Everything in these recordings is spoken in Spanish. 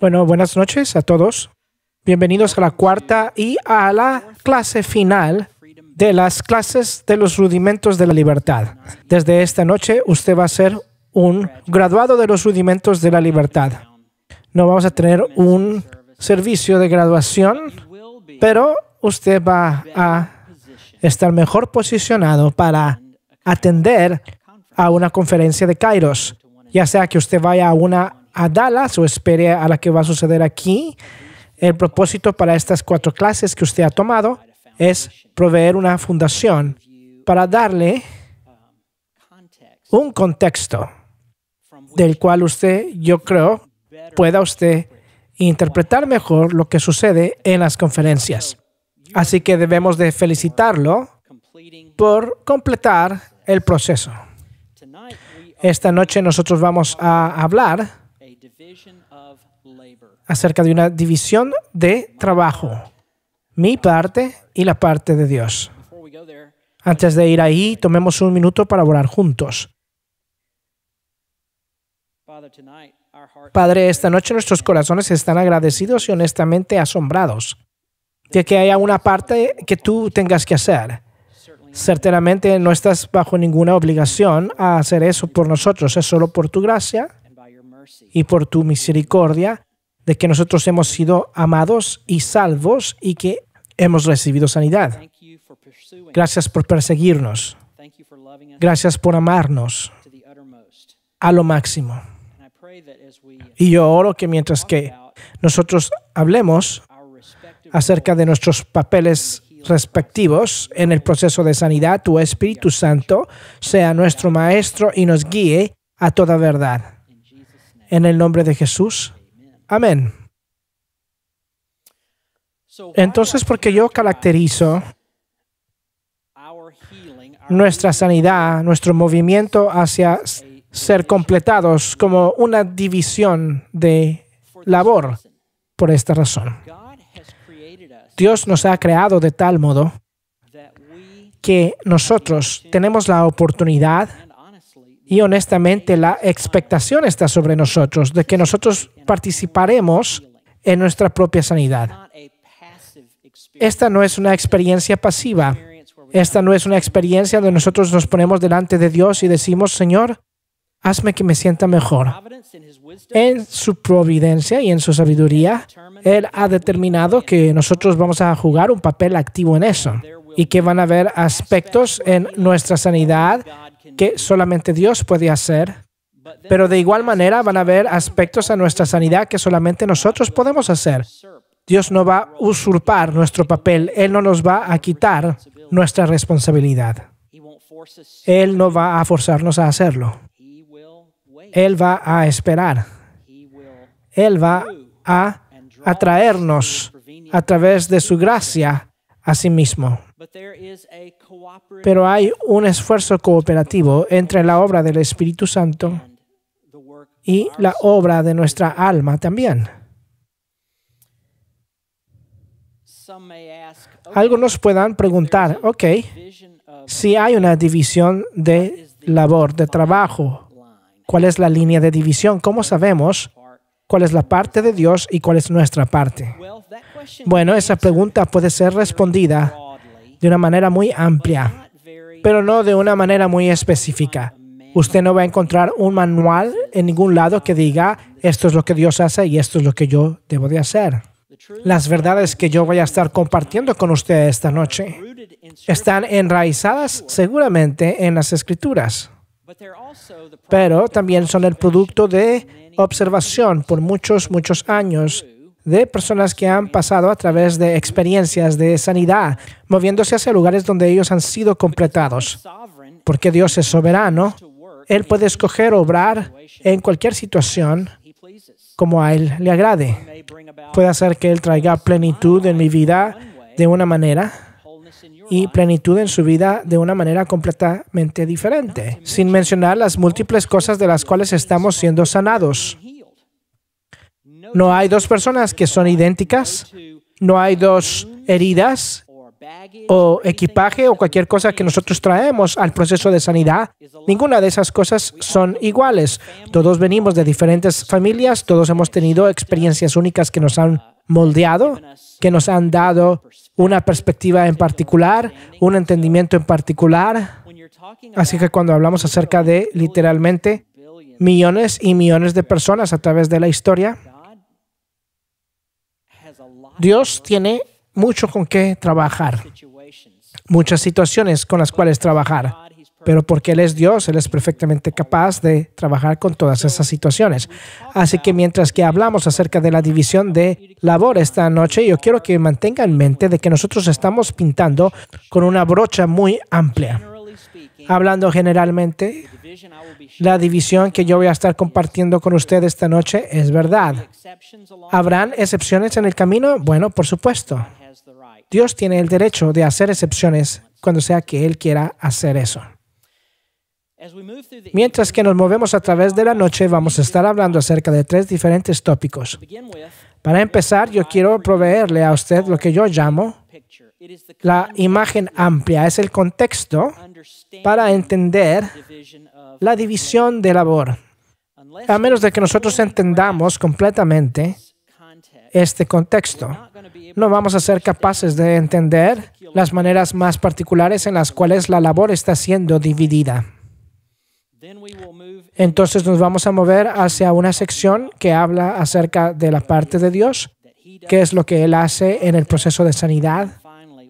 Bueno, buenas noches a todos. Bienvenidos a la cuarta y a la clase final de las clases de los rudimentos de la libertad. Desde esta noche usted va a ser un graduado de los rudimentos de la libertad. No vamos a tener un servicio de graduación, pero usted va a estar mejor posicionado para atender a una conferencia de Kairos, ya sea que usted vaya a una a Dallas o espere a la que va a suceder aquí. El propósito para estas cuatro clases que usted ha tomado es proveer una fundación para darle un contexto del cual usted, yo creo, pueda usted interpretar mejor lo que sucede en las conferencias. Así que debemos de felicitarlo por completar el proceso. Esta noche nosotros vamos a hablar acerca de una división de trabajo, mi parte y la parte de Dios. Antes de ir ahí, tomemos un minuto para orar juntos. Padre, esta noche nuestros corazones están agradecidos y honestamente asombrados de que haya una parte que tú tengas que hacer. Certeramente no estás bajo ninguna obligación a hacer eso por nosotros, es solo por tu gracia y por tu misericordia de que nosotros hemos sido amados y salvos y que hemos recibido sanidad. Gracias por perseguirnos. Gracias por amarnos a lo máximo. Y yo oro que mientras que nosotros hablemos acerca de nuestros papeles respectivos en el proceso de sanidad, tu Espíritu Santo sea nuestro maestro y nos guíe a toda verdad. En el nombre de Jesús. Amén. Entonces, porque yo caracterizo nuestra sanidad, nuestro movimiento hacia ser completados como una división de labor, por esta razón. Dios nos ha creado de tal modo que nosotros tenemos la oportunidad. Y honestamente, la expectación está sobre nosotros de que nosotros participaremos en nuestra propia sanidad. Esta no es una experiencia pasiva. Esta no es una experiencia donde nosotros nos ponemos delante de Dios y decimos, Señor, hazme que me sienta mejor. En su providencia y en su sabiduría, Él ha determinado que nosotros vamos a jugar un papel activo en eso y que van a haber aspectos en nuestra sanidad que solamente Dios puede hacer, pero de igual manera van a haber aspectos a nuestra sanidad que solamente nosotros podemos hacer. Dios no va a usurpar nuestro papel. Él no nos va a quitar nuestra responsabilidad. Él no va a forzarnos a hacerlo. Él va a esperar. Él va a atraernos a través de su gracia a sí mismo. Pero hay un esfuerzo cooperativo entre la obra del Espíritu Santo y la obra de nuestra alma también. Algunos puedan preguntar, ok, si hay una división de labor, de trabajo, ¿cuál es la línea de división? ¿Cómo sabemos cuál es la parte de Dios y cuál es nuestra parte? Bueno, esa pregunta puede ser respondida de una manera muy amplia, pero no de una manera muy específica. Usted no va a encontrar un manual en ningún lado que diga, esto es lo que Dios hace y esto es lo que yo debo de hacer. Las verdades que yo voy a estar compartiendo con usted esta noche están enraizadas seguramente en las Escrituras, pero también son el producto de observación por muchos, muchos años de personas que han pasado a través de experiencias de sanidad, moviéndose hacia lugares donde ellos han sido completados. Porque Dios es soberano, Él puede escoger obrar en cualquier situación como a Él le agrade. Puede hacer que Él traiga plenitud en mi vida de una manera y plenitud en su vida de una manera completamente diferente, sin mencionar las múltiples cosas de las cuales estamos siendo sanados. No hay dos personas que son idénticas, no hay dos heridas o equipaje o cualquier cosa que nosotros traemos al proceso de sanidad. Ninguna de esas cosas son iguales. Todos venimos de diferentes familias, todos hemos tenido experiencias únicas que nos han moldeado, que nos han dado una perspectiva en particular, un entendimiento en particular. Así que cuando hablamos acerca de literalmente millones y millones de personas a través de la historia, Dios tiene mucho con qué trabajar, muchas situaciones con las cuales trabajar, pero porque Él es Dios, Él es perfectamente capaz de trabajar con todas esas situaciones. Así que mientras que hablamos acerca de la división de labor esta noche, yo quiero que mantenga en mente de que nosotros estamos pintando con una brocha muy amplia. Hablando generalmente, la división que yo voy a estar compartiendo con usted esta noche es verdad. ¿Habrán excepciones en el camino? Bueno, por supuesto. Dios tiene el derecho de hacer excepciones cuando sea que Él quiera hacer eso. Mientras que nos movemos a través de la noche, vamos a estar hablando acerca de tres diferentes tópicos. Para empezar, yo quiero proveerle a usted lo que yo llamo la imagen amplia. Es el contexto para entender la división de labor. A menos de que nosotros entendamos completamente este contexto, no vamos a ser capaces de entender las maneras más particulares en las cuales la labor está siendo dividida. Entonces nos vamos a mover hacia una sección que habla acerca de la parte de Dios, qué es lo que Él hace en el proceso de sanidad.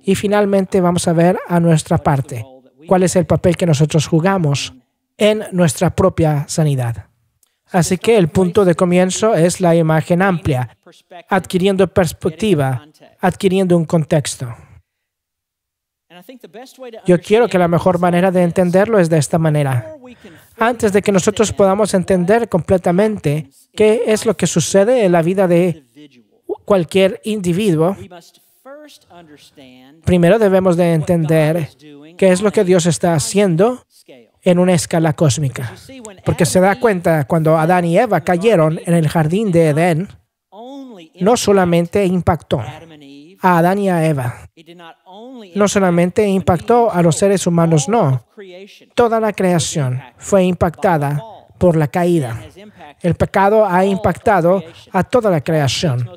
Y finalmente vamos a ver a nuestra parte, cuál es el papel que nosotros jugamos en nuestra propia sanidad. Así que el punto de comienzo es la imagen amplia, adquiriendo perspectiva, adquiriendo un contexto. Yo quiero que la mejor manera de entenderlo es de esta manera. Antes de que nosotros podamos entender completamente qué es lo que sucede en la vida de cualquier individuo, primero debemos de entender qué es lo que Dios está haciendo en una escala cósmica. Porque se da cuenta, cuando Adán y Eva cayeron en el jardín de Edén, no solamente impactó a Adán y a Eva, no solamente impactó a los seres humanos, no. Toda la creación fue impactada por la caída. El pecado ha impactado a toda la creación.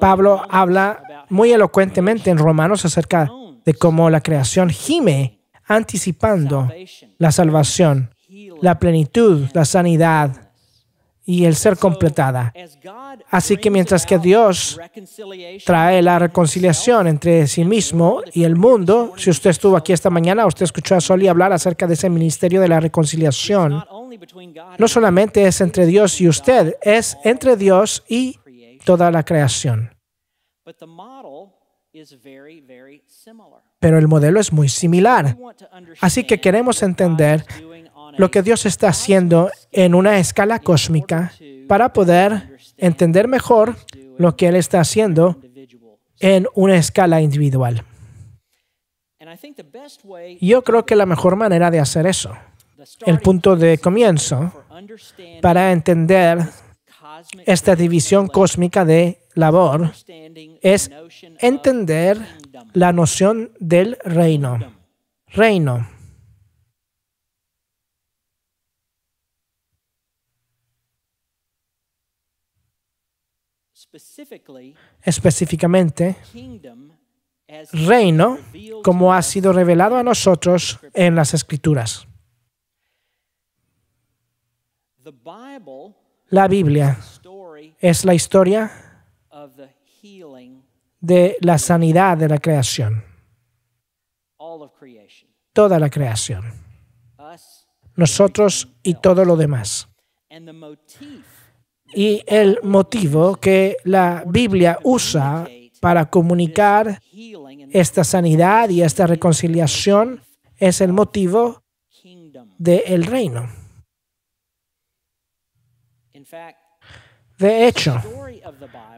Pablo habla muy elocuentemente en Romanos acerca de cómo la creación gime anticipando la salvación, la plenitud, la sanidad y el ser completada. Así que mientras que Dios trae la reconciliación entre sí mismo y el mundo, si usted estuvo aquí esta mañana, usted escuchó a Soli hablar acerca de ese ministerio de la reconciliación. No solamente es entre Dios y usted, es entre Dios y toda la creación. Pero el modelo es muy similar. Así que queremos entender lo que Dios está haciendo en una escala cósmica para poder entender mejor lo que Él está haciendo en una escala individual. Yo creo que la mejor manera de hacer eso, el punto de comienzo para entender esta división cósmica de labor, es entender la noción del reino. Reino. Específicamente, reino como ha sido revelado a nosotros en las Escrituras. La Biblia es la historia de la sanidad de la creación. Toda la creación. Nosotros y todo lo demás. Y el motivo que la Biblia usa para comunicar esta sanidad y esta reconciliación es el motivo del reino. De hecho,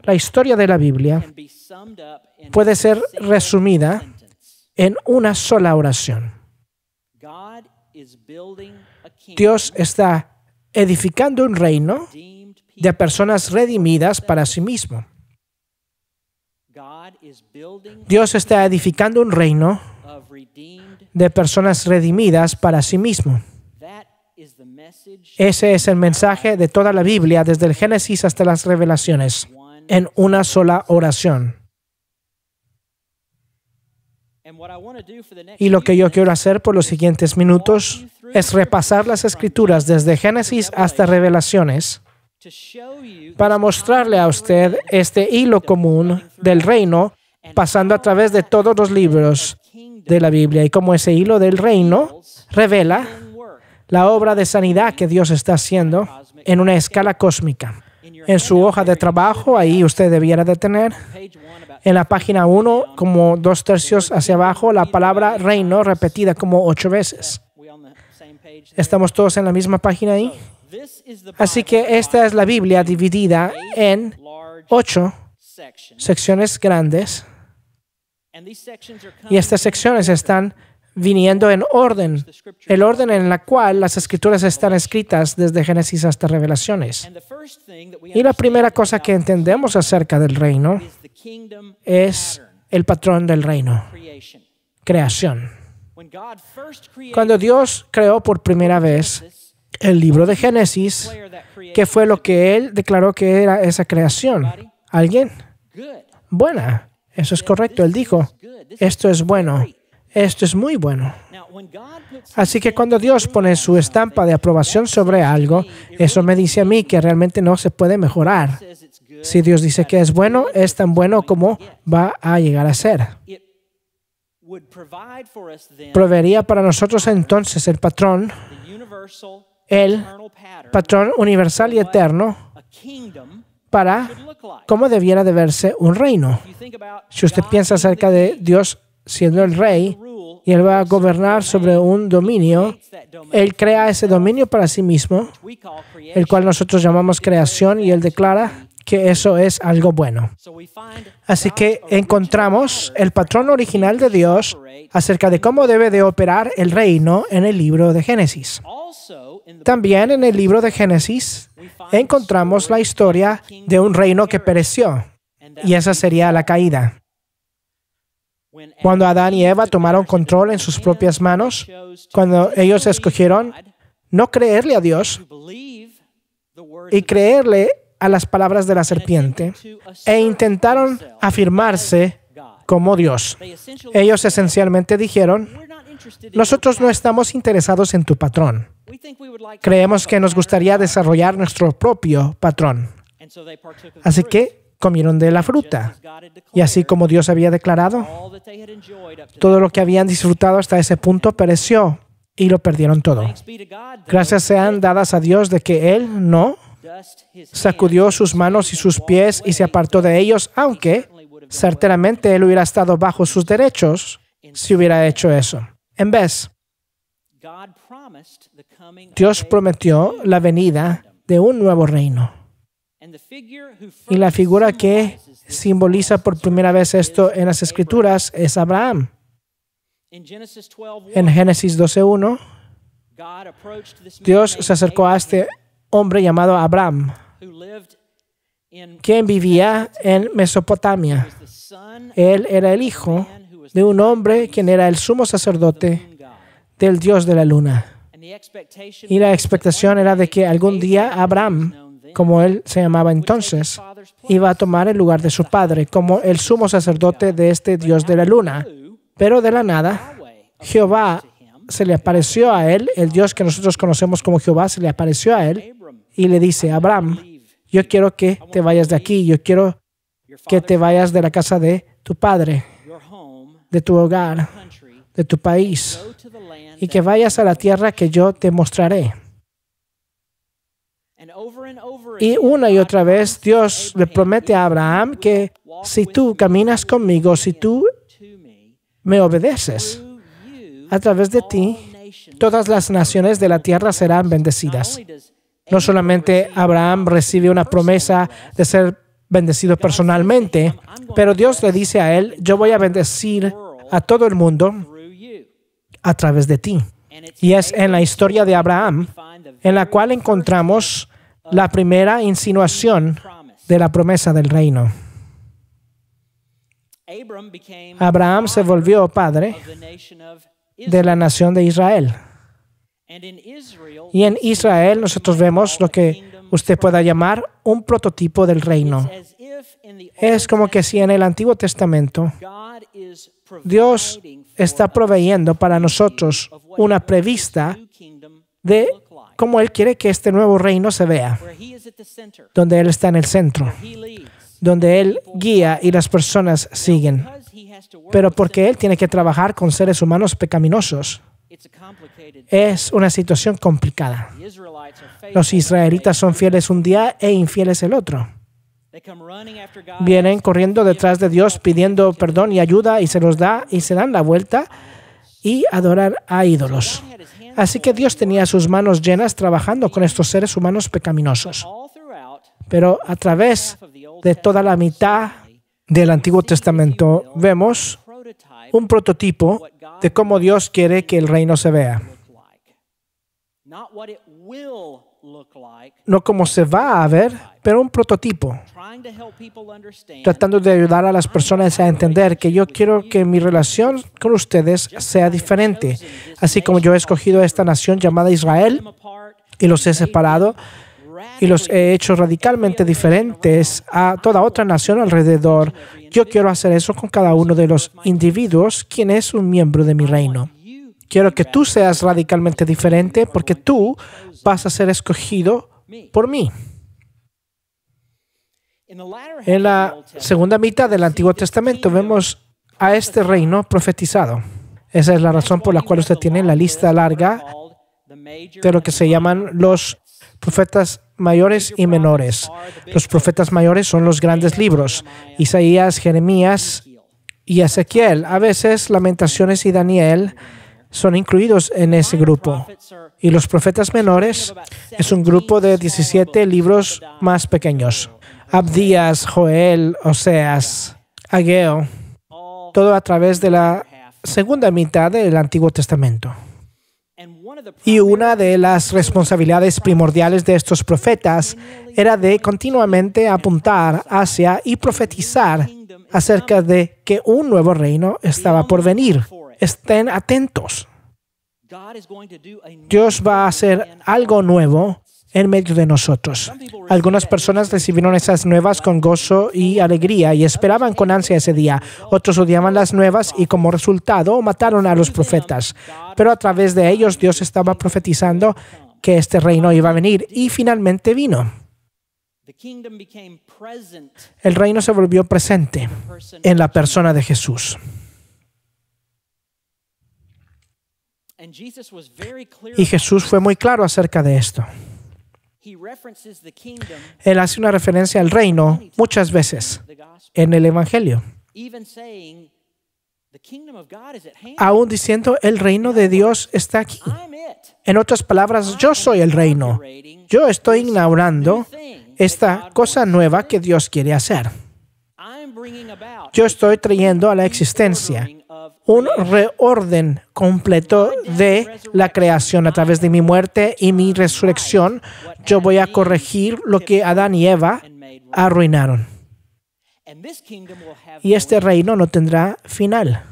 la historia de la Biblia puede ser resumida en una sola oración. Dios está edificando un reino de personas redimidas para sí mismo. Dios está edificando un reino de personas redimidas para sí mismo. Ese es el mensaje de toda la Biblia, desde el Génesis hasta las Revelaciones, en una sola oración. Y lo que yo quiero hacer por los siguientes minutos es repasar las Escrituras desde Génesis hasta Revelaciones para mostrarle a usted este hilo común del reino pasando a través de todos los libros de la Biblia y cómo ese hilo del reino revela la obra de sanidad que Dios está haciendo en una escala cósmica. En su hoja de trabajo, ahí usted debiera de tener, en la página 1, como 2/3 hacia abajo, la palabra reino repetida como 8 veces. ¿Estamos todos en la misma página ahí? Así que esta es la Biblia dividida en 8 secciones grandes. Y estas secciones están viniendo en orden, el orden en la cual las Escrituras están escritas desde Génesis hasta Revelaciones. Y la primera cosa que entendemos acerca del reino es el patrón del reino, creación. Cuando Dios creó por primera vez el libro de Génesis, ¿qué fue lo que Él declaró que era esa creación? ¿Alguien? Buena. Eso es correcto. Él dijo, esto es bueno. Esto es muy bueno. Así que cuando Dios pone su estampa de aprobación sobre algo, eso me dice a mí que realmente no se puede mejorar. Si Dios dice que es bueno, es tan bueno como va a llegar a ser. Proveería para nosotros entonces el patrón universal y eterno para cómo debiera de verse un reino. Si usted piensa acerca de Dios siendo el rey, y Él va a gobernar sobre un dominio, Él crea ese dominio para sí mismo, el cual nosotros llamamos creación, y Él declara que eso es algo bueno. Así que encontramos el patrón original de Dios acerca de cómo debe de operar el reino en el libro de Génesis. También en el libro de Génesis encontramos la historia de un reino que pereció, y esa sería la caída. Cuando Adán y Eva tomaron control en sus propias manos, cuando ellos escogieron no creerle a Dios y creerle a las palabras de la serpiente, e intentaron afirmarse como Dios. Ellos esencialmente dijeron, nosotros no estamos interesados en tu patrón. Creemos que nos gustaría desarrollar nuestro propio patrón. Así que comieron de la fruta. Y así como Dios había declarado, todo lo que habían disfrutado hasta ese punto pereció y lo perdieron todo. Gracias sean dadas a Dios de que Él no sacudió sus manos y sus pies y se apartó de ellos, aunque certeramente Él hubiera estado bajo sus derechos si hubiera hecho eso. En vez, Dios prometió la venida de un nuevo reino. Y la figura que simboliza por primera vez esto en las Escrituras es Abraham. En Génesis 12:1, Dios se acercó a este hombre llamado Abraham, quien vivía en Mesopotamia. Él era el hijo de un hombre quien era el sumo sacerdote del Dios de la luna. Y la expectación era de que algún día Abraham, como él se llamaba entonces, iba a tomar el lugar de su padre como el sumo sacerdote de este Dios de la luna. Pero de la nada, Jehová se le apareció a él, el Dios que nosotros conocemos como Jehová se le apareció a él y le dice, Abraham, yo quiero que te vayas de aquí, yo quiero que te vayas de la casa de tu padre, de tu hogar, de tu país, y que vayas a la tierra que yo te mostraré. Y una y otra vez Dios le promete a Abraham que si tú caminas conmigo, si tú me obedeces, a través de ti, todas las naciones de la tierra serán bendecidas. No solamente Abraham recibe una promesa de ser bendecido personalmente, pero Dios le dice a él, yo voy a bendecir a todo el mundo a través de ti. Y es en la historia de Abraham en la cual encontramos la primera insinuación de la promesa del reino. Abraham se volvió padre de la nación de Israel. Y en Israel nosotros vemos lo que usted pueda llamar un prototipo del reino. Es como que si en el Antiguo Testamento Dios está proveyendo para nosotros una prevista de cómo Él quiere que este nuevo reino se vea, donde Él está en el centro, donde Él guía y las personas siguen. Pero porque Él tiene que trabajar con seres humanos pecaminosos, es una situación complicada. Los israelitas son fieles un día e infieles el otro. Vienen corriendo detrás de Dios pidiendo perdón y ayuda y se los da y se dan la vuelta y adoran a ídolos. Así que Dios tenía sus manos llenas trabajando con estos seres humanos pecaminosos. Pero a través de toda la mitad del Antiguo Testamento vemos un prototipo de cómo Dios quiere que el reino se vea. No como se va a ver, pero un prototipo. Tratando de ayudar a las personas a entender que yo quiero que mi relación con ustedes sea diferente. Así como yo he escogido esta nación llamada Israel y los he separado y los he hecho radicalmente diferentes a toda otra nación alrededor, yo quiero hacer eso con cada uno de los individuos quien es un miembro de mi reino. Quiero que tú seas radicalmente diferente porque tú vas a ser escogido por mí. En la segunda mitad del Antiguo Testamento vemos a este reino profetizado. Esa es la razón por la cual usted tiene la lista larga de lo que se llaman los profetas mayores y menores. Los profetas mayores son los grandes libros: Isaías, Jeremías y Ezequiel. A veces Lamentaciones y Daniel son incluidos en ese grupo. Y los profetas menores es un grupo de 17 libros más pequeños. Abdías, Joel, Oseas, Hageo, todo a través de la segunda mitad del Antiguo Testamento. Y una de las responsabilidades primordiales de estos profetas era de continuamente apuntar hacia y profetizar acerca de que un nuevo reino estaba por venir. Estén atentos. Dios va a hacer algo nuevo en medio de nosotros. Algunas personas recibieron esas nuevas con gozo y alegría y esperaban con ansia ese día. Otros odiaban las nuevas y como resultado mataron a los profetas. Pero a través de ellos Dios estaba profetizando que este reino iba a venir y finalmente vino. El reino se volvió presente en la persona de Jesús. Y Jesús fue muy claro acerca de esto. Él hace una referencia al reino muchas veces en el Evangelio. Aún diciendo, el reino de Dios está aquí. En otras palabras, yo soy el reino. Yo estoy inaugurando esta cosa nueva que Dios quiere hacer. Yo estoy trayendo a la existencia un reorden completo de la creación. A través de mi muerte y mi resurrección, yo voy a corregir lo que Adán y Eva arruinaron. Y este reino no tendrá final.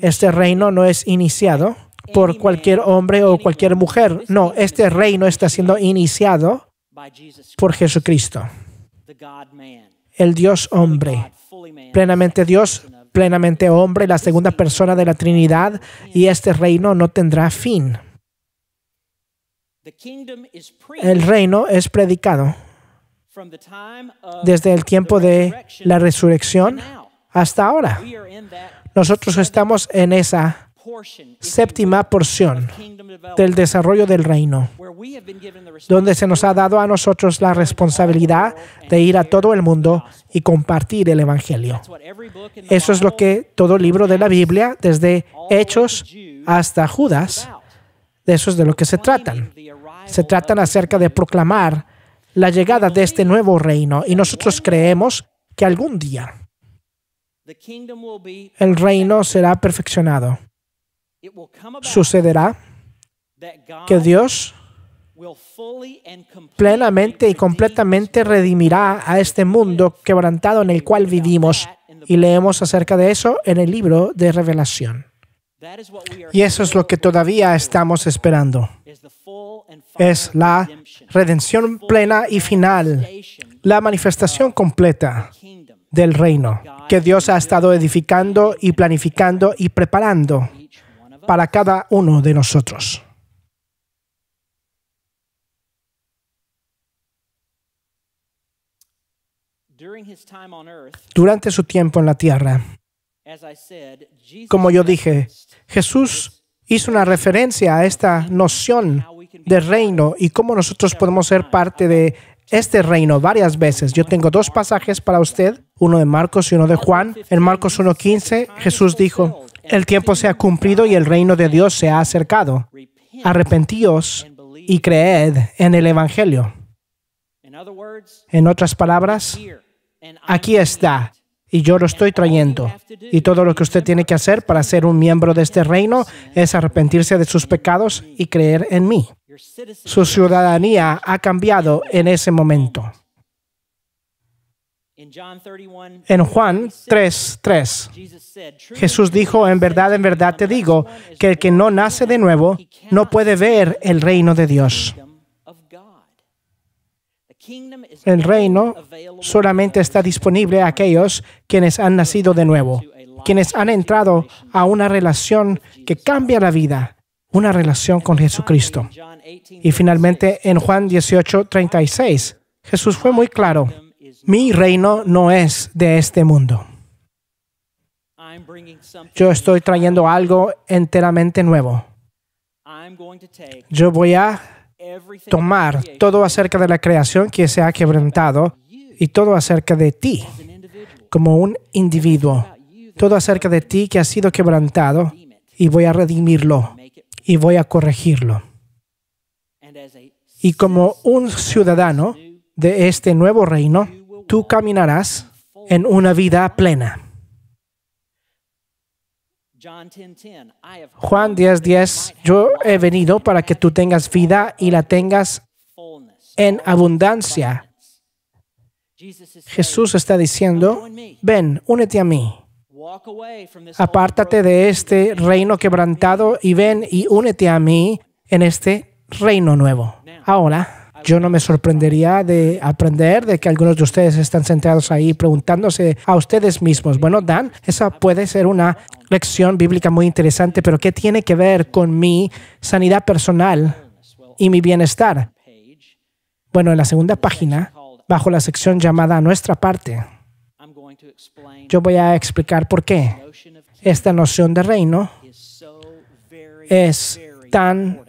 Este reino no es iniciado por cualquier hombre o cualquier mujer. No, este reino está siendo iniciado por Jesucristo, el Dios hombre, plenamente Dios, plenamente hombre, la segunda persona de la Trinidad, y este reino no tendrá fin. El reino es predicado desde el tiempo de la resurrección hasta ahora. Nosotros estamos en esa séptima porción del desarrollo del reino, donde se nos ha dado a nosotros la responsabilidad de ir a todo el mundo y compartir el Evangelio. Eso es lo que todo libro de la Biblia, desde Hechos hasta Judas, de eso es de lo que se tratan. Se tratan acerca de proclamar la llegada de este nuevo reino, y nosotros creemos que algún día el reino será perfeccionado. Sucederá que Dios plenamente y completamente redimirá a este mundo quebrantado en el cual vivimos. y leemos acerca de eso en el libro de Revelación. Y eso es lo que todavía estamos esperando. Es la redención plena y final, la manifestación completa del reino que Dios ha estado edificando y planificando y preparando para cada uno de nosotros. Durante su tiempo en la tierra, como yo dije, Jesús hizo una referencia a esta noción de reino y cómo nosotros podemos ser parte de este reino varias veces. Yo tengo dos pasajes para usted, uno de Marcos y uno de Juan. En Marcos 1:15, Jesús dijo, el tiempo se ha cumplido y el reino de Dios se ha acercado. Arrepentíos y creed en el Evangelio. En otras palabras, aquí está, y yo lo estoy trayendo. Y todo lo que usted tiene que hacer para ser un miembro de este reino es arrepentirse de sus pecados y creer en mí. Su ciudadanía ha cambiado en ese momento. En Juan 3:3, Jesús dijo, en verdad te digo, que el que no nace de nuevo no puede ver el reino de Dios. El reino solamente está disponible a aquellos quienes han nacido de nuevo, quienes han entrado a una relación que cambia la vida, una relación con Jesucristo. Y finalmente, en Juan 18:36, Jesús fue muy claro, mi reino no es de este mundo. Yo estoy trayendo algo enteramente nuevo. Yo voy a tomar todo acerca de la creación que se ha quebrantado y todo acerca de ti como un individuo, todo acerca de ti que ha sido quebrantado, y voy a redimirlo y voy a corregirlo. Y como un ciudadano de este nuevo reino, tú caminarás en una vida plena. Juan 10:10, yo he venido para que tú tengas vida y la tengas en abundancia. Jesús está diciendo, ven, únete a mí. Apártate de este reino quebrantado y ven y únete a mí en este reino nuevo. Ahora, yo no me sorprendería de aprender de que algunos de ustedes están sentados ahí preguntándose a ustedes mismos, bueno, Dan, esa puede ser una lección bíblica muy interesante, pero ¿qué tiene que ver con mi sanidad personal y mi bienestar? Bueno, en la segunda página, bajo la sección llamada Nuestra Parte, yo voy a explicar por qué esta noción de reino es tan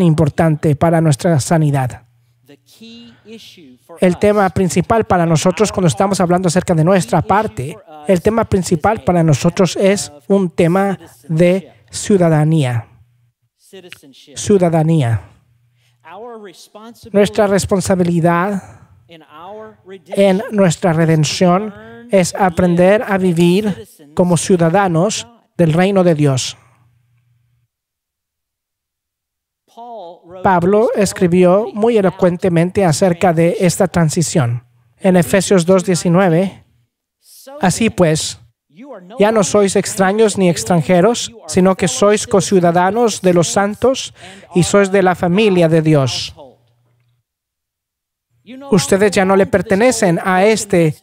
importante para nuestra sanidad. El tema principal para nosotros cuando estamos hablando acerca de nuestra parte, el tema principal para nosotros es un tema de ciudadanía. Ciudadanía. Nuestra responsabilidad en nuestra redención es aprender a vivir como ciudadanos del reino de Dios. Pablo escribió muy elocuentemente acerca de esta transición. En Efesios 2:19, así pues, ya no sois extraños ni extranjeros, sino que sois conciudadanos de los santos y sois de la familia de Dios. Ustedes ya no le pertenecen a este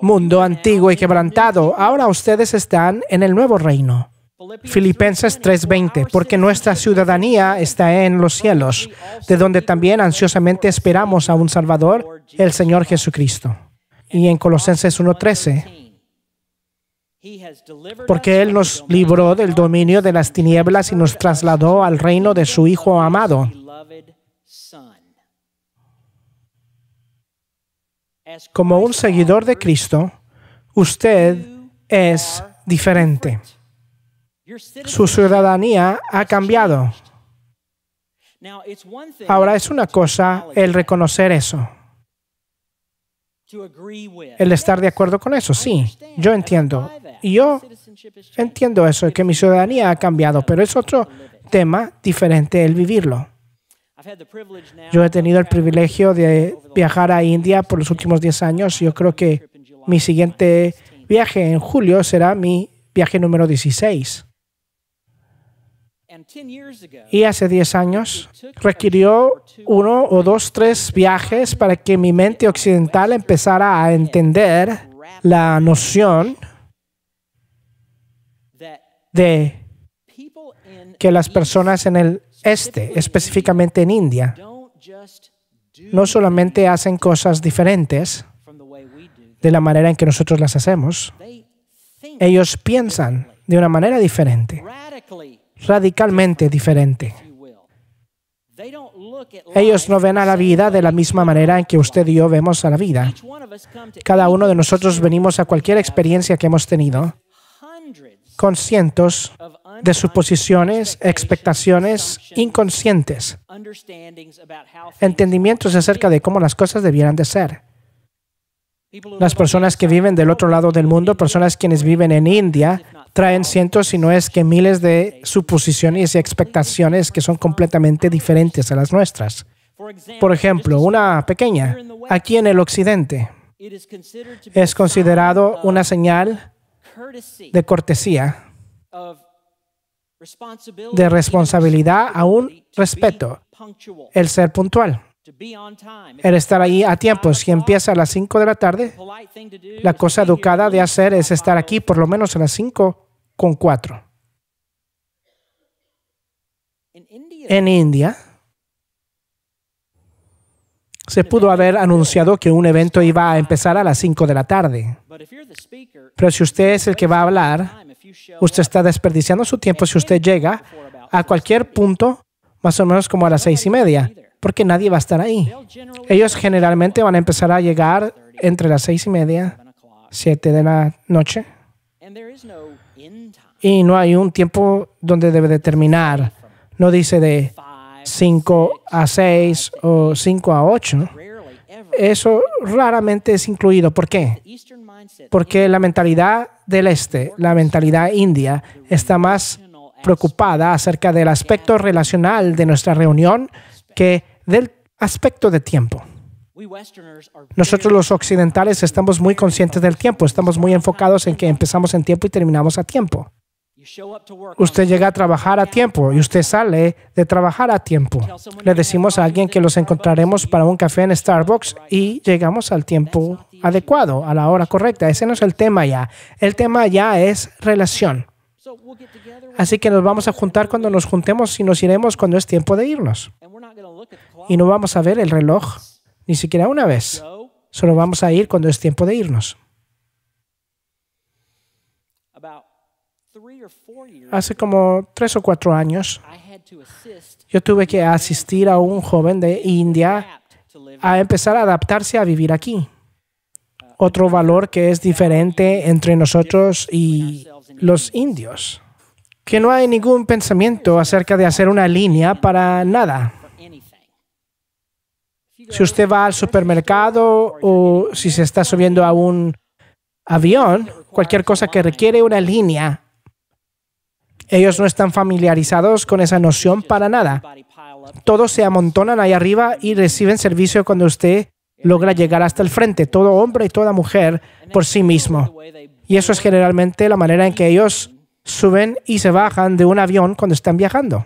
mundo antiguo y quebrantado. Ahora ustedes están en el nuevo reino. Filipenses 3:20, porque nuestra ciudadanía está en los cielos, de donde también ansiosamente esperamos a un Salvador, el Señor Jesucristo. Y en Colosenses 1:13, porque Él nos libró del dominio de las tinieblas y nos trasladó al reino de su Hijo amado. Como un seguidor de Cristo, usted es diferente. Su ciudadanía ha cambiado. Ahora, es una cosa el reconocer eso. El estar de acuerdo con eso, sí, yo entiendo. Y yo entiendo eso, que mi ciudadanía ha cambiado, pero es otro tema diferente el vivirlo. Yo he tenido el privilegio de viajar a India por los últimos 10 años. Yo creo que mi siguiente viaje en julio será mi viaje número 16. Y hace 10 años requirió 1 o 2, 3 viajes para que mi mente occidental empezara a entender la noción de que las personas en el este, específicamente en India, no solamente hacen cosas diferentes de la manera en que nosotros las hacemos, ellos piensan de una manera diferente, radicalmente diferente. Ellos no ven a la vida de la misma manera en que usted y yo vemos a la vida. Cada uno de nosotros venimos a cualquier experiencia que hemos tenido con cientos de suposiciones, expectaciones inconscientes, entendimientos acerca de cómo las cosas debieran de ser. Las personas que viven del otro lado del mundo, personas quienes viven en India, traen cientos, si no es que miles de suposiciones y expectaciones que son completamente diferentes a las nuestras. Por ejemplo, una pequeña, aquí en el occidente, es considerado una señal de cortesía, de responsabilidad, a un respeto, el ser puntual, el estar ahí a tiempo. Si empieza a las 5 de la tarde, la cosa educada de hacer es estar aquí por lo menos a las 5:04. En India se pudo haber anunciado que un evento iba a empezar a las 5 de la tarde. Pero si usted es el que va a hablar, usted está desperdiciando su tiempo si usted llega a cualquier punto, más o menos como a las 6:30, porque nadie va a estar ahí. Ellos generalmente van a empezar a llegar entre las 6:30, 7 de la noche. Y no hay un tiempo donde debe de terminar. No dice de 5 a 6 o 5 a 8. Eso raramente es incluido. ¿Por qué? Porque la mentalidad del este, la mentalidad india, está más preocupada acerca del aspecto relacional de nuestra reunión que del aspecto de tiempo. Nosotros los occidentales estamos muy conscientes del tiempo. Estamos muy enfocados en que empezamos en tiempo y terminamos a tiempo. Usted llega a trabajar a tiempo y usted sale de trabajar a tiempo. Le decimos a alguien que los encontraremos para un café en Starbucks y llegamos al tiempo adecuado, a la hora correcta. Ese no es el tema ya. El tema ya es relación. Así que nos vamos a juntar cuando nos juntemos y nos iremos cuando es tiempo de irnos. Y no vamos a ver el reloj ni siquiera una vez. Solo vamos a ir cuando es tiempo de irnos. Hace como 3 o 4 años, yo tuve que asistir a un joven de India a empezar a adaptarse a vivir aquí. Otro valor que es diferente entre nosotros y los indios, que no hay ningún pensamiento acerca de hacer una línea para nada. Si usted va al supermercado o si se está subiendo a un avión, cualquier cosa que requiere una línea, ellos no están familiarizados con esa noción para nada. Todos se amontonan ahí arriba y reciben servicio cuando usted logra llegar hasta el frente, todo hombre y toda mujer por sí mismo. Y eso es generalmente la manera en que ellos suben y se bajan de un avión cuando están viajando.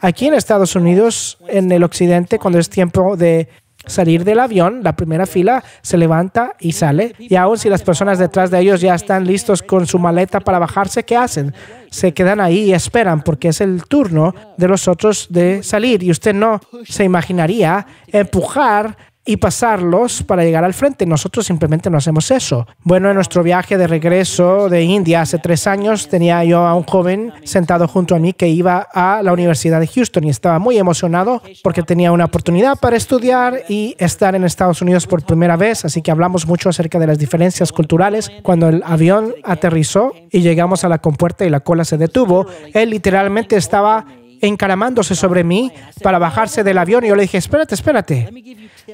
Aquí en Estados Unidos, en el occidente, cuando es tiempo de salir del avión, la primera fila se levanta y sale. Y aun si las personas detrás de ellos ya están listos con su maleta para bajarse, ¿qué hacen? Se quedan ahí y esperan porque es el turno de los otros de salir. Y usted no se imaginaría empujar y pasarlos para llegar al frente. Nosotros simplemente no hacemos eso. Bueno, en nuestro viaje de regreso de India hace 3 años, tenía yo a un joven sentado junto a mí que iba a la Universidad de Houston y estaba muy emocionado porque tenía una oportunidad para estudiar y estar en Estados Unidos por primera vez, así que hablamos mucho acerca de las diferencias culturales. Cuando el avión aterrizó y llegamos a la compuerta y la cola se detuvo, él literalmente estaba encaramándose sobre mí para bajarse del avión y yo le dije, espérate, espérate,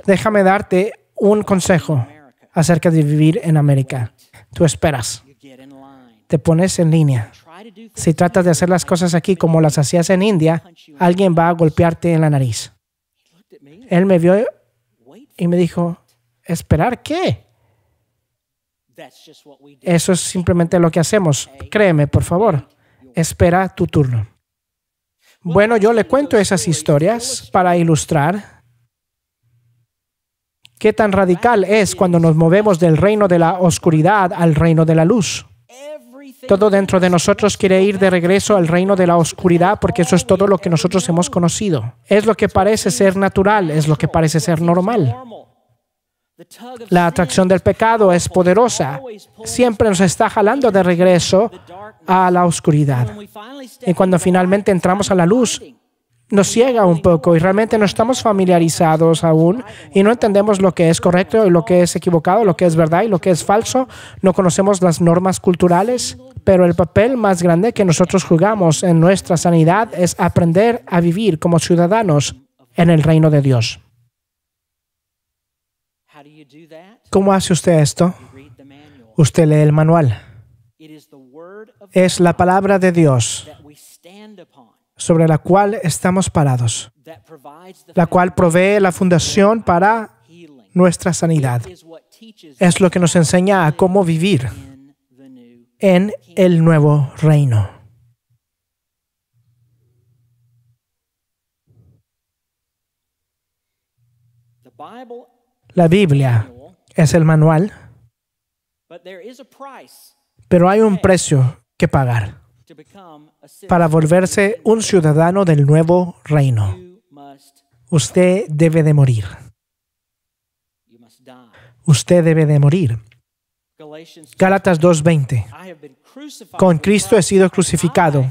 déjame darte un consejo acerca de vivir en América. Tú esperas, te pones en línea. Si tratas de hacer las cosas aquí como las hacías en India, alguien va a golpearte en la nariz. Él me vio y me dijo, ¿esperar qué? Eso es simplemente lo que hacemos. Créeme, por favor. Espera tu turno. Bueno, yo le cuento esas historias para ilustrar qué tan radical es cuando nos movemos del reino de la oscuridad al reino de la luz. Todo dentro de nosotros quiere ir de regreso al reino de la oscuridad porque eso es todo lo que nosotros hemos conocido. Es lo que parece ser natural, es lo que parece ser normal. La atracción del pecado es poderosa. Siempre nos está jalando de regreso a la oscuridad. Y cuando finalmente entramos a la luz, nos ciega un poco y realmente no estamos familiarizados aún y no entendemos lo que es correcto y lo que es equivocado, lo que es verdad y lo que es falso. No conocemos las normas culturales, pero el papel más grande que nosotros jugamos en nuestra sanidad es aprender a vivir como ciudadanos en el reino de Dios. ¿Cómo hace usted esto? Usted lee el manual. Es la palabra de Dios sobre la cual estamos parados, la cual provee la fundación para nuestra sanidad. Es lo que nos enseña a cómo vivir en el nuevo reino. La Biblia es el manual, pero hay un precio que pagar. Para volverse un ciudadano del nuevo reino, usted debe de morir. Usted debe de morir. Gálatas 2:20. Con Cristo he sido crucificado,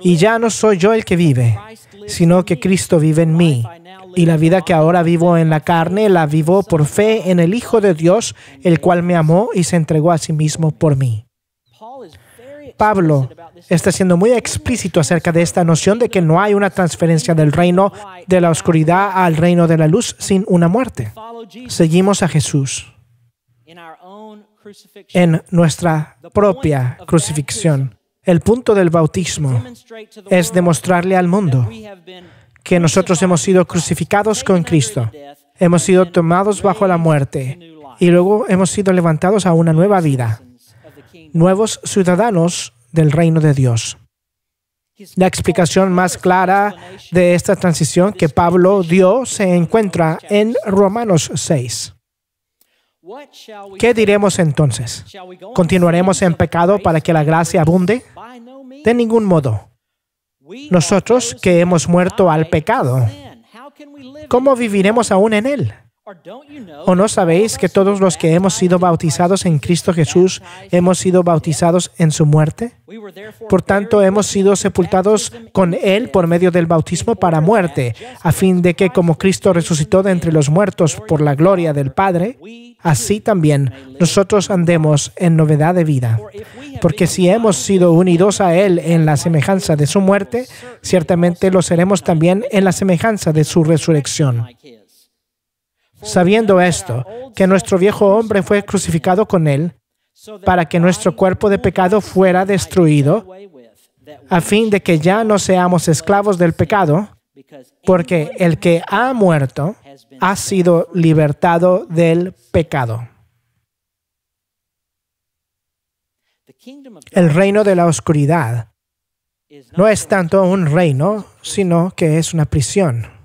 y ya no soy yo el que vive, sino que Cristo vive en mí. Y la vida que ahora vivo en la carne, la vivo por fe en el Hijo de Dios, el cual me amó y se entregó a sí mismo por mí. Pablo está siendo muy explícito acerca de esta noción de que no hay una transferencia del reino de la oscuridad al reino de la luz sin una muerte. Seguimos a Jesús en nuestra propia crucifixión. El punto del bautismo es demostrarle al mundo que nosotros hemos sido crucificados con Cristo, hemos sido tomados bajo la muerte y luego hemos sido levantados a una nueva vida. Nuevos ciudadanos del reino de Dios. La explicación más clara de esta transición que Pablo dio se encuentra en Romanos 6. ¿Qué diremos entonces? ¿Continuaremos en pecado para que la gracia abunde? De ningún modo. Nosotros que hemos muerto al pecado, ¿cómo viviremos aún en él? ¿O no sabéis que todos los que hemos sido bautizados en Cristo Jesús hemos sido bautizados en su muerte? Por tanto, hemos sido sepultados con Él por medio del bautismo para muerte, a fin de que como Cristo resucitó de entre los muertos por la gloria del Padre, así también nosotros andemos en novedad de vida. Porque si hemos sido unidos a Él en la semejanza de su muerte, ciertamente lo seremos también en la semejanza de su resurrección. Sabiendo esto, que nuestro viejo hombre fue crucificado con él, para que nuestro cuerpo de pecado fuera destruido, a fin de que ya no seamos esclavos del pecado, porque el que ha muerto ha sido libertado del pecado. El reino de la oscuridad no es tanto un reino, sino que es una prisión.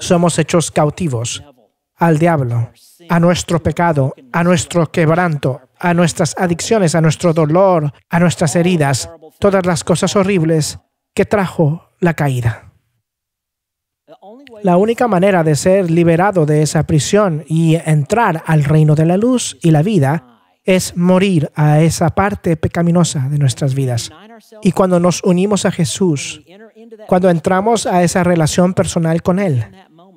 Somos hechos cautivos al diablo, a nuestro pecado, a nuestro quebranto, a nuestras adicciones, a nuestro dolor, a nuestras heridas, todas las cosas horribles que trajo la caída. La única manera de ser liberado de esa prisión y entrar al reino de la luz y la vida es morir a esa parte pecaminosa de nuestras vidas. Y cuando nos unimos a Jesús, cuando entramos a esa relación personal con Él,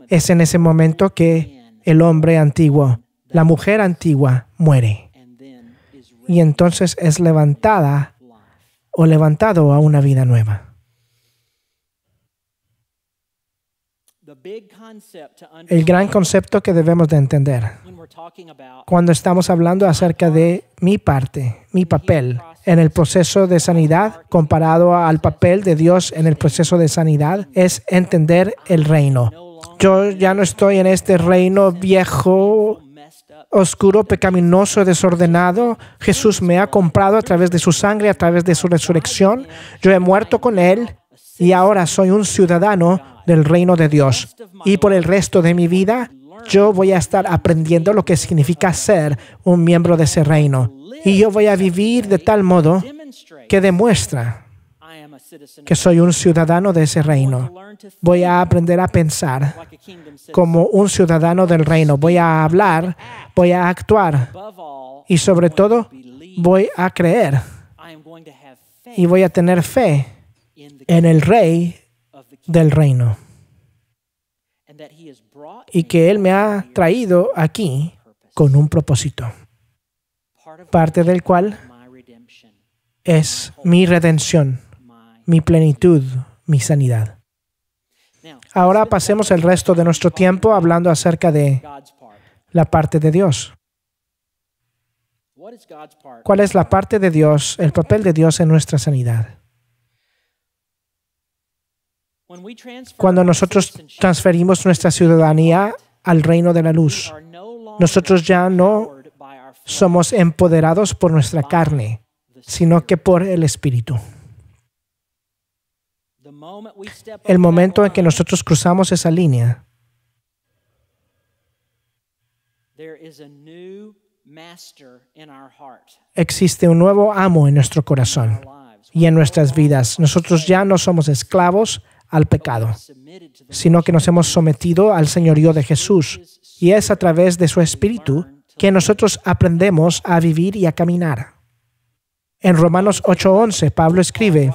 es en ese momento que el hombre antiguo, la mujer antigua, muere. Y entonces es levantada o levantado a una vida nueva. El gran concepto que debemos de entender cuando estamos hablando acerca de mi parte, mi papel en el proceso de sanidad comparado al papel de Dios en el proceso de sanidad es entender el reino. Yo ya no estoy en este reino viejo oscuro, pecaminoso, desordenado. Jesús me ha comprado a través de su sangre, a través de su resurrección. Yo he muerto con Él y ahora soy un ciudadano del reino de Dios. Y por el resto de mi vida, yo voy a estar aprendiendo lo que significa ser un miembro de ese reino. Y yo voy a vivir de tal modo que demuestra que soy un ciudadano de ese reino. Voy a aprender a pensar como un ciudadano del reino. Voy a hablar, voy a actuar y sobre todo voy a creer. Y voy a tener fe en el Rey del reino. Y que Él me ha traído aquí con un propósito, parte del cual es mi redención, mi plenitud, mi sanidad. Ahora pasemos el resto de nuestro tiempo hablando acerca de la parte de Dios. ¿Cuál es la parte de Dios, el papel de Dios en nuestra sanidad? Cuando nosotros transferimos nuestra ciudadanía al reino de la luz, nosotros ya no somos empoderados por nuestra carne, sino que por el Espíritu. El momento en que nosotros cruzamos esa línea, existe un nuevo amo en nuestro corazón y en nuestras vidas. Nosotros ya no somos esclavos al pecado, sino que nos hemos sometido al señorío de Jesús. Y es a través de su Espíritu que nosotros aprendemos a vivir y a caminar. En Romanos 8:11, Pablo escribe: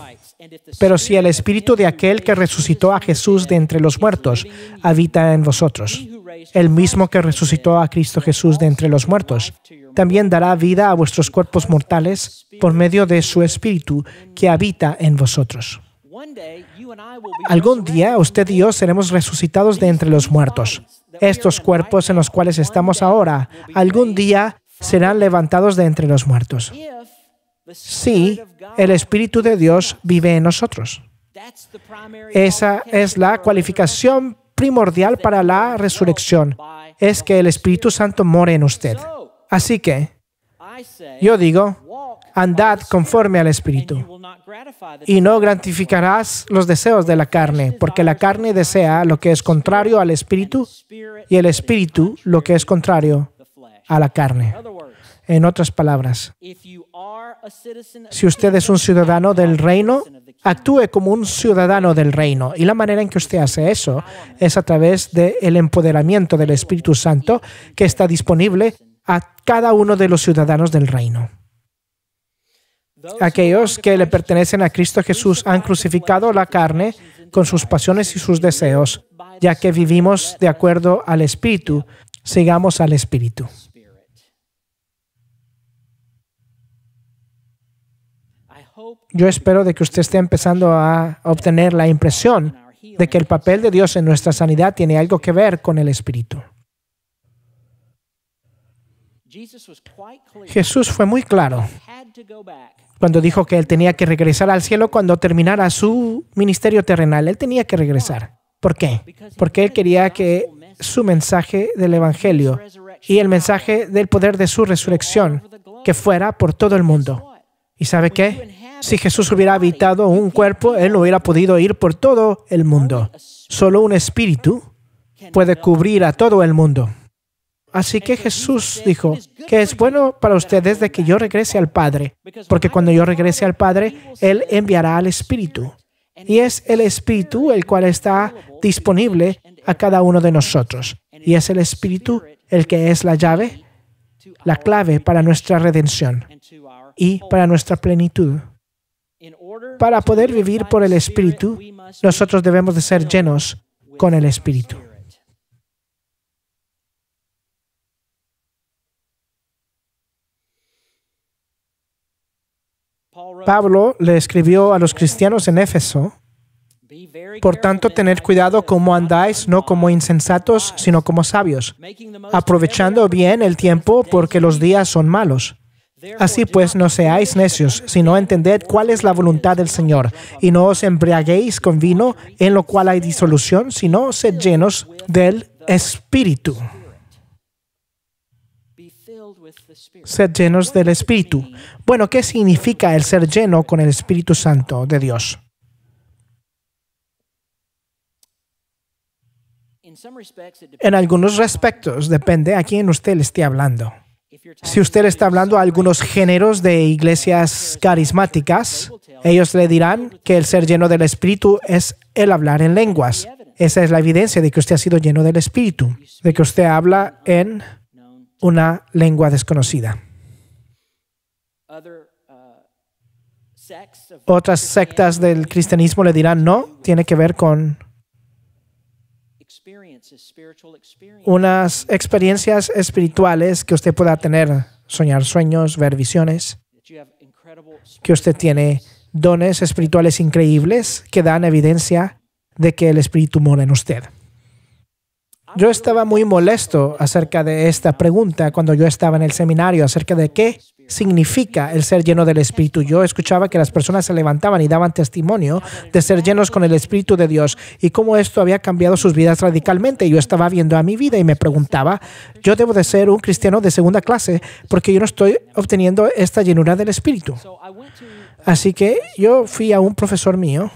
pero si el Espíritu de aquel que resucitó a Jesús de entre los muertos habita en vosotros, el mismo que resucitó a Cristo Jesús de entre los muertos, también dará vida a vuestros cuerpos mortales por medio de su Espíritu que habita en vosotros. Algún día usted y yo seremos resucitados de entre los muertos. Estos cuerpos en los cuales estamos ahora, algún día serán levantados de entre los muertos. Sí, el Espíritu de Dios vive en nosotros. Esa es la cualificación primordial para la resurrección, es que el Espíritu Santo more en usted. Así que, yo digo, andad conforme al Espíritu y no gratificarás los deseos de la carne, porque la carne desea lo que es contrario al Espíritu y el Espíritu lo que es contrario a la carne. En otras palabras, si usted es un ciudadano del reino, actúe como un ciudadano del reino. Y la manera en que usted hace eso es a través del empoderamiento del Espíritu Santo que está disponible a cada uno de los ciudadanos del reino. Aquellos que le pertenecen a Cristo Jesús han crucificado la carne con sus pasiones y sus deseos, ya que vivimos de acuerdo al Espíritu. Sigamos al Espíritu. Yo espero de que usted esté empezando a obtener la impresión de que el papel de Dios en nuestra sanidad tiene algo que ver con el Espíritu. Jesús fue muy claro cuando dijo que Él tenía que regresar al cielo cuando terminara su ministerio terrenal. Él tenía que regresar. ¿Por qué? Porque Él quería que su mensaje del Evangelio y el mensaje del poder de su resurrección que fuera por todo el mundo. ¿Y sabe qué? Si Jesús hubiera habitado un cuerpo, Él no hubiera podido ir por todo el mundo. Solo un espíritu puede cubrir a todo el mundo. Así que Jesús dijo que es bueno para ustedes de que yo regrese al Padre, porque cuando yo regrese al Padre, Él enviará al Espíritu. Y es el Espíritu el cual está disponible a cada uno de nosotros. Y es el Espíritu el que es la llave, la clave para nuestra redención y para nuestra plenitud. Para poder vivir por el Espíritu, nosotros debemos de ser llenos con el Espíritu. Pablo le escribió a los cristianos en Éfeso: por tanto, tened cuidado cómo andáis, no como insensatos, sino como sabios, aprovechando bien el tiempo, porque los días son malos. Así pues, no seáis necios, sino entended cuál es la voluntad del Señor, y no os embriaguéis con vino, en lo cual hay disolución, sino sed llenos del Espíritu. Sed llenos del Espíritu. Bueno, ¿qué significa el ser lleno con el Espíritu Santo de Dios? En algunos aspectos depende a quién usted le esté hablando. Si usted está hablando a algunos géneros de iglesias carismáticas, ellos le dirán que el ser lleno del Espíritu es el hablar en lenguas. Esa es la evidencia de que usted ha sido lleno del Espíritu, de que usted habla en una lengua desconocida. Otras sectas del cristianismo le dirán, no, tiene que ver con unas experiencias espirituales que usted pueda tener, soñar sueños, ver visiones, que usted tiene dones espirituales increíbles que dan evidencia de que el Espíritu mora en usted. Yo estaba muy molesto acerca de esta pregunta cuando yo estaba en el seminario, acerca de qué significa el ser lleno del Espíritu. Yo escuchaba que las personas se levantaban y daban testimonio de ser llenos con el Espíritu de Dios y cómo esto había cambiado sus vidas radicalmente. Yo estaba viendo a mi vida y me preguntaba, yo debo de ser un cristiano de segunda clase porque yo no estoy obteniendo esta llenura del Espíritu. Así que yo fui a un profesor mío,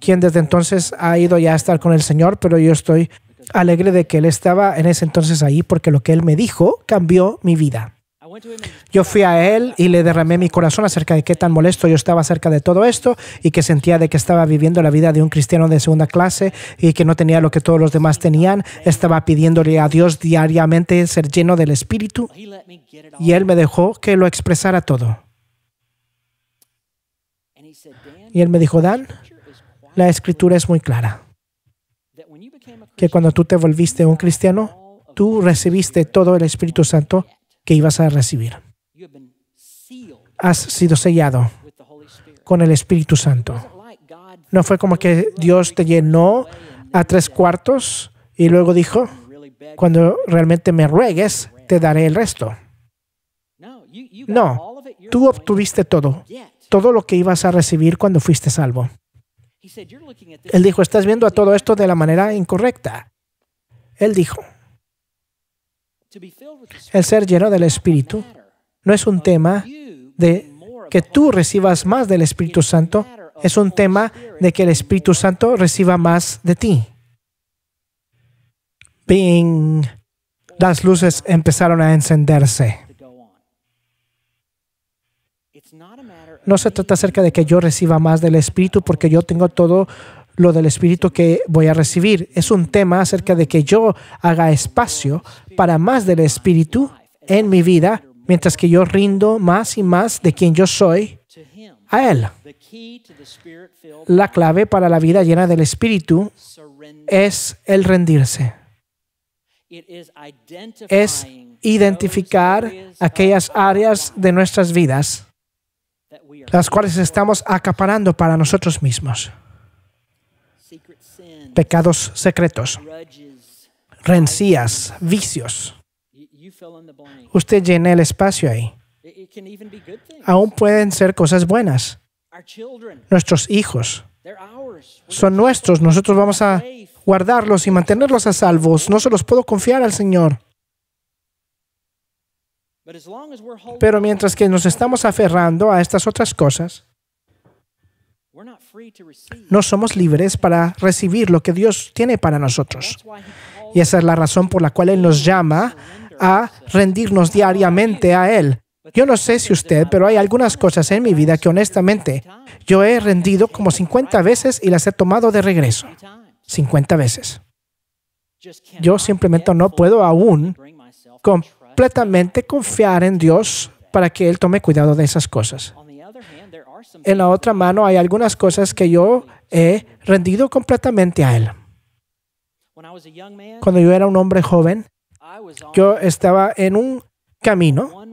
quien desde entonces ha ido ya a estar con el Señor, pero yo estoy alegre de que él estaba en ese entonces ahí porque lo que él me dijo cambió mi vida. Yo fui a él y le derramé mi corazón acerca de qué tan molesto yo estaba acerca de todo esto y que sentía de que estaba viviendo la vida de un cristiano de segunda clase y que no tenía lo que todos los demás tenían. Estaba pidiéndole a Dios diariamente ser lleno del Espíritu y él me dejó que lo expresara todo. Y él me dijo, Dan, la Escritura es muy clara. Que cuando tú te volviste un cristiano, tú recibiste todo el Espíritu Santo que ibas a recibir. Has sido sellado con el Espíritu Santo. No fue como que Dios te llenó a 3/4 y luego dijo, cuando realmente me ruegues, te daré el resto. No, tú obtuviste todo, todo lo que ibas a recibir cuando fuiste salvo. Él dijo, estás viendo a todo esto de la manera incorrecta. Él dijo, el ser lleno del Espíritu no es un tema de que tú recibas más del Espíritu Santo, es un tema de que el Espíritu Santo reciba más de ti. ¡Bing! Las luces empezaron a encenderse. No se trata acerca de que yo reciba más del Espíritu porque yo tengo todo lo del Espíritu que voy a recibir. Es un tema acerca de que yo haga espacio para más del Espíritu en mi vida mientras que yo rindo más y más de quien yo soy a Él. La clave para la vida llena del Espíritu es el rendirse. Es identificar aquellas áreas de nuestras vidas las cuales estamos acaparando para nosotros mismos. Pecados secretos, rencillas, vicios. Usted llena el espacio ahí. Aún pueden ser cosas buenas. Nuestros hijos son nuestros. Nosotros vamos a guardarlos y mantenerlos a salvos. No se los puedo confiar al Señor. Pero mientras que nos estamos aferrando a estas otras cosas, no somos libres para recibir lo que Dios tiene para nosotros. Y esa es la razón por la cual Él nos llama a rendirnos diariamente a Él. Yo no sé si usted, pero hay algunas cosas en mi vida que honestamente yo he rendido como 50 veces y las he tomado de regreso. 50 veces. Yo simplemente no puedo aún completamente confiar en Dios para que Él tome cuidado de esas cosas. En la otra mano hay algunas cosas que yo he rendido completamente a Él. Cuando yo era un hombre joven, yo estaba en un camino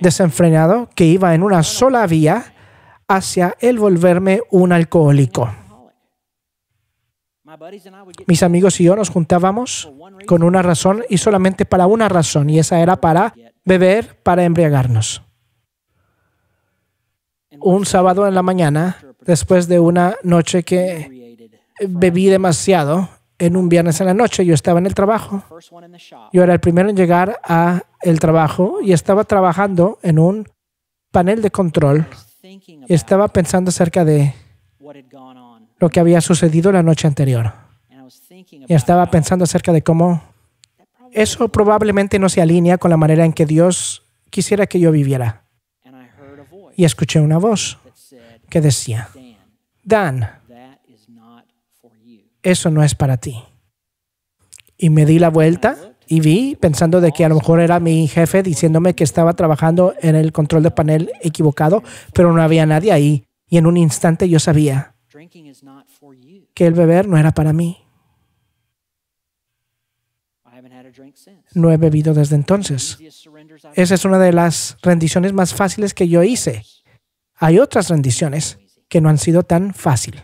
desenfrenado que iba en una sola vía hacia el volverme un alcohólico. Mis amigos y yo nos juntábamos con una razón y solamente para una razón, y esa era para beber, para embriagarnos. Un sábado en la mañana, después de una noche que bebí demasiado en un viernes en la noche, yo estaba en el trabajo. Yo era el primero en llegar al trabajo y estaba trabajando en un panel de control. Estaba pensando acerca de lo que había sucedido la noche anterior. Y estaba pensando acerca de cómo eso probablemente no se alinea con la manera en que Dios quisiera que yo viviera. Y escuché una voz que decía, Dan, eso no es para ti. Y me di la vuelta y vi, pensando de que a lo mejor era mi jefe diciéndome que estaba trabajando en el control de panel equivocado, pero no había nadie ahí. Y en un instante yo sabía que el beber no era para mí. No he bebido desde entonces. Esa es una de las rendiciones más fáciles que yo hice. Hay otras rendiciones que no han sido tan fáciles.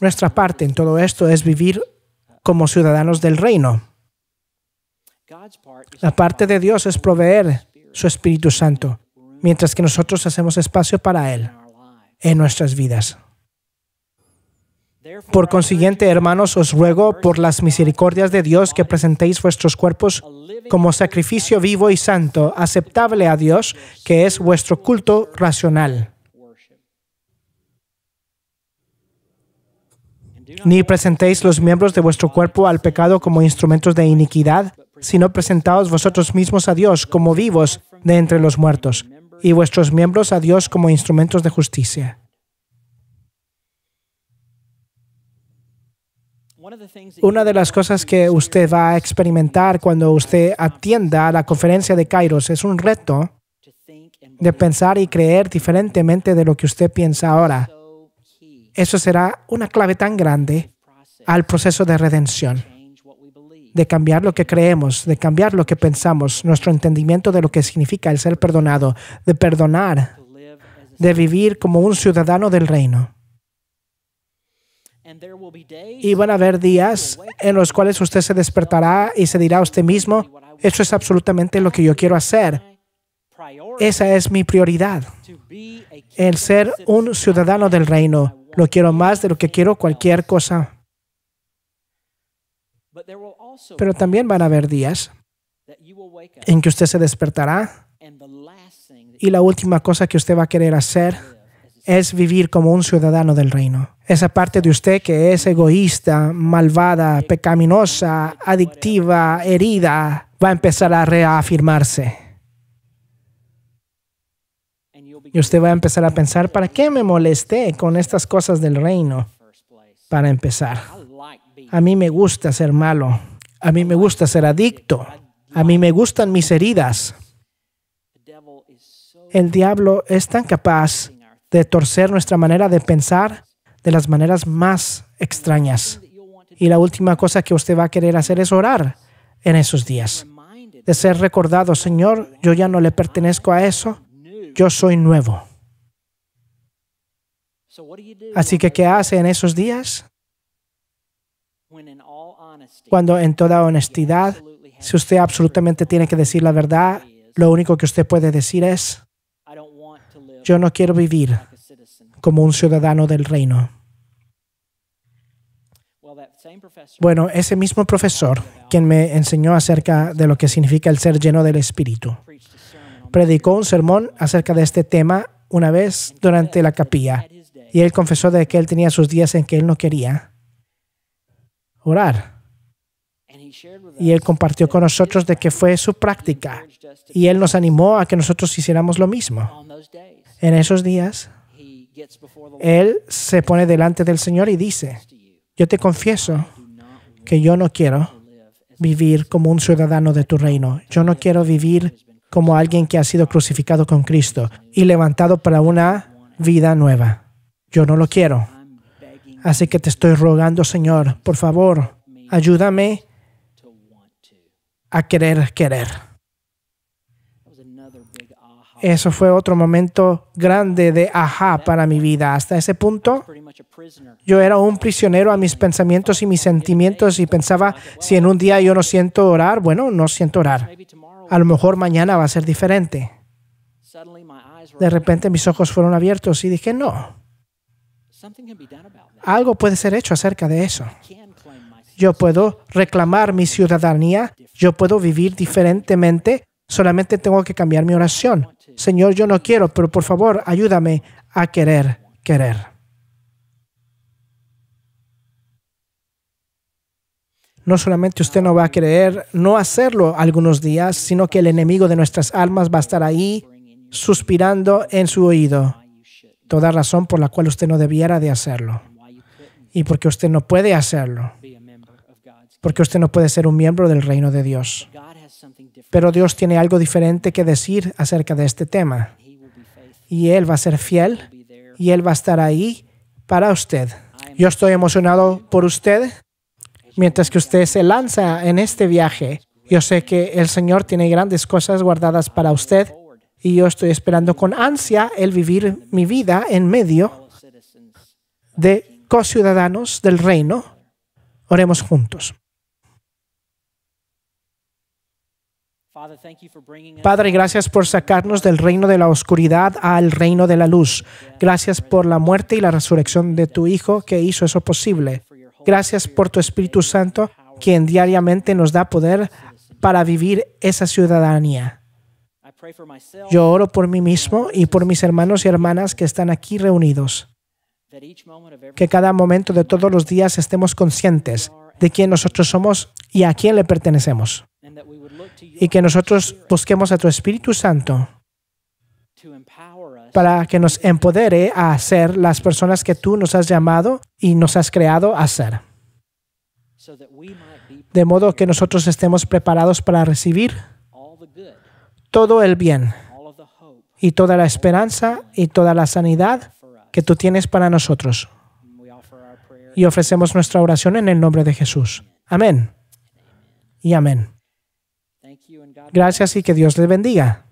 Nuestra parte en todo esto es vivir como ciudadanos del reino. La parte de Dios es proveer su Espíritu Santo, mientras que nosotros hacemos espacio para Él en nuestras vidas. Por consiguiente, hermanos, os ruego por las misericordias de Dios que presentéis vuestros cuerpos como sacrificio vivo y santo, aceptable a Dios, que es vuestro culto racional. Ni presentéis los miembros de vuestro cuerpo al pecado como instrumentos de iniquidad, sino presentaos vosotros mismos a Dios como vivos de entre los muertos, y vuestros miembros a Dios como instrumentos de justicia. Una de las cosas que usted va a experimentar cuando usted atienda a la conferencia de Kairos es un reto de pensar y creer diferentemente de lo que usted piensa ahora. Eso será una clave tan grande al proceso de redención, de cambiar lo que creemos, de cambiar lo que pensamos, nuestro entendimiento de lo que significa el ser perdonado, de perdonar, de vivir como un ciudadano del reino. Y van a haber días en los cuales usted se despertará y se dirá a usted mismo, esto es absolutamente lo que yo quiero hacer. Esa es mi prioridad. El ser un ciudadano del reino. Lo quiero más de lo que quiero cualquier cosa. Pero también van a haber días en que usted se despertará y la última cosa que usted va a querer hacer es vivir como un ciudadano del reino. Esa parte de usted que es egoísta, malvada, pecaminosa, adictiva, herida, va a empezar a reafirmarse. Y usted va a empezar a pensar, ¿para qué me molesté con estas cosas del reino? Para empezar, a mí me gusta ser malo. A mí me gusta ser adicto. A mí me gustan mis heridas. El diablo es tan capaz de torcer nuestra manera de pensar de las maneras más extrañas. Y la última cosa que usted va a querer hacer es orar en esos días. De ser recordado, Señor, yo ya no le pertenezco a eso. Yo soy nuevo. Así que, ¿qué hace en esos días? Cuando en toda honestidad, si usted absolutamente tiene que decir la verdad, lo único que usted puede decir es, yo no quiero vivir como un ciudadano del reino. Bueno, ese mismo profesor, quien me enseñó acerca de lo que significa el ser lleno del Espíritu, predicó un sermón acerca de este tema una vez durante la capilla, y él confesó de que él tenía sus días en que él no quería orar. Y él compartió con nosotros de que fue su práctica, y él nos animó a que nosotros hiciéramos lo mismo. En esos días, él se pone delante del Señor y dice, yo te confieso que yo no quiero vivir como un ciudadano de tu reino. Yo no quiero vivir como alguien que ha sido crucificado con Cristo y levantado para una vida nueva. Yo no lo quiero. Así que te estoy rogando, Señor, por favor, ayúdame a querer. Eso fue otro momento grande de ajá para mi vida. Hasta ese punto, yo era un prisionero a mis pensamientos y mis sentimientos y pensaba, si en un día yo no siento orar, bueno, no siento orar. A lo mejor mañana va a ser diferente. De repente mis ojos fueron abiertos y dije, no. Algo puede ser hecho acerca de eso. Yo puedo reclamar mi ciudadanía. Yo puedo vivir diferentemente. Solamente tengo que cambiar mi oración. Señor, yo no quiero, pero por favor, ayúdame a querer. No solamente usted no va a querer no hacerlo algunos días, sino que el enemigo de nuestras almas va a estar ahí suspirando en su oído. Toda razón por la cual usted no debiera de hacerlo. Y porque usted no puede hacerlo. Porque usted no puede ser un miembro del reino de Dios. Pero Dios tiene algo diferente que decir acerca de este tema. Y Él va a ser fiel. Y Él va a estar ahí para usted. Yo estoy emocionado por usted. Mientras que usted se lanza en este viaje, yo sé que el Señor tiene grandes cosas guardadas para usted. Y yo estoy esperando con ansia el vivir mi vida en medio de co-ciudadanos del reino. Oremos juntos. Padre, gracias por sacarnos del reino de la oscuridad al reino de la luz. Gracias por la muerte y la resurrección de tu Hijo que hizo eso posible. Gracias por tu Espíritu Santo, quien diariamente nos da poder para vivir esa ciudadanía. Yo oro por mí mismo y por mis hermanos y hermanas que están aquí reunidos. Que cada momento de todos los días estemos conscientes de quién nosotros somos y a quién le pertenecemos. Y que nosotros busquemos a tu Espíritu Santo para que nos empodere a ser las personas que tú nos has llamado y nos has creado a ser. De modo que nosotros estemos preparados para recibir todo el bien y toda la esperanza y toda la sanidad que tú tienes para nosotros. Y ofrecemos nuestra oración en el nombre de Jesús. Amén y amén. Gracias y que Dios les bendiga.